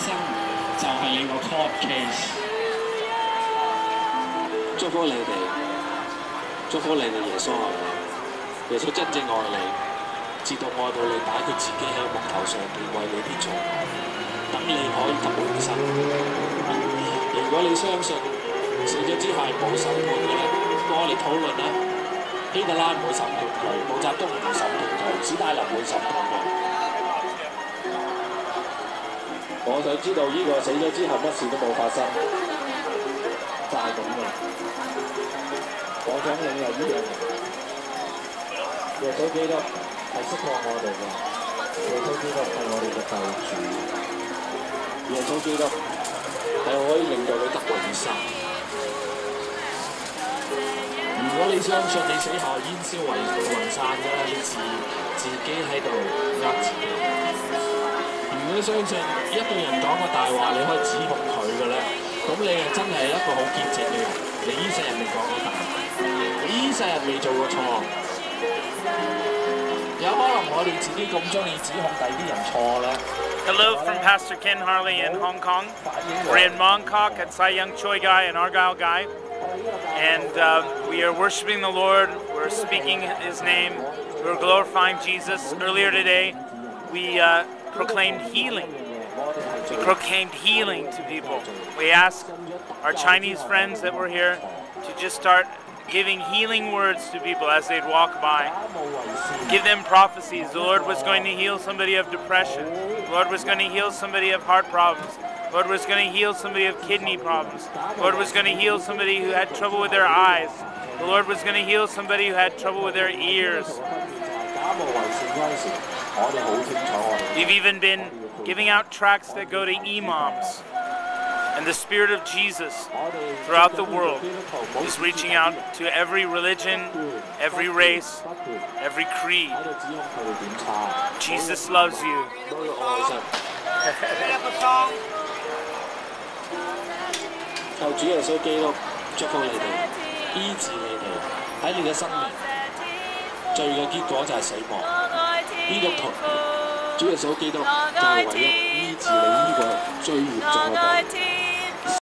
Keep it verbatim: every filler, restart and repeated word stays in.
生就係你個 court case。祝福你哋，祝福你哋耶穌愛你，耶穌真正愛你，直到愛到你擺佢自己喺木頭上邊為你啲罪，等你可以得永生。如果你相信死咗之後係冇審判嘅咧，我哋討論啦。 希特拉唔會審判佢，毛澤東唔會審判佢，史大林會審判佢。我想知道呢個死咗之後乜事都冇發生，就係咁嘅。我想領受呢樣嘢，耶穌基督係釋放我哋嘅，耶穌基督係我哋嘅救主，耶穌基督係可以令到你得永生。 如果你相信你死後煙消雲雲散嘅啦，你自自己喺度呃自己。如果相信一個人講個大話，你可以指控佢嘅咧，咁你係真係一個好潔淨嘅人。你呢世人未講過大話，你呢世人未做過錯。有可能我哋自己咁中意指控第啲人錯咧。Hello from Pastor Ken Harley in Hong Kong. We're in Mongkok at Sai Yeung Choi Street and Argyle Street. And uh, we are worshiping the Lord, we're speaking His name, we're glorifying Jesus. Earlier today, we uh, proclaimed healing. We proclaimed healing to people. We asked our Chinese friends that were here to just start giving healing words to people as they'd walk by. Give them prophecies. The Lord was going to heal somebody of depression. The Lord was going to heal somebody of heart problems. Lord was going to heal somebody of kidney problems. Lord was going to heal somebody who had trouble with their eyes. The Lord was going to heal somebody who had trouble with their ears. We've even been giving out tracts that go to imams. And the Spirit of Jesus throughout the world is reaching out to every religion, every race, every creed. Jesus loves you.求主耶穌基督祝福你哋，醫治你哋喺你嘅生命。罪嘅結果就係死亡。呢個同主耶穌基督就係唯一醫治你呢個最嚴重嘅病。